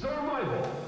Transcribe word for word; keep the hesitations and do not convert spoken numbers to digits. Survival.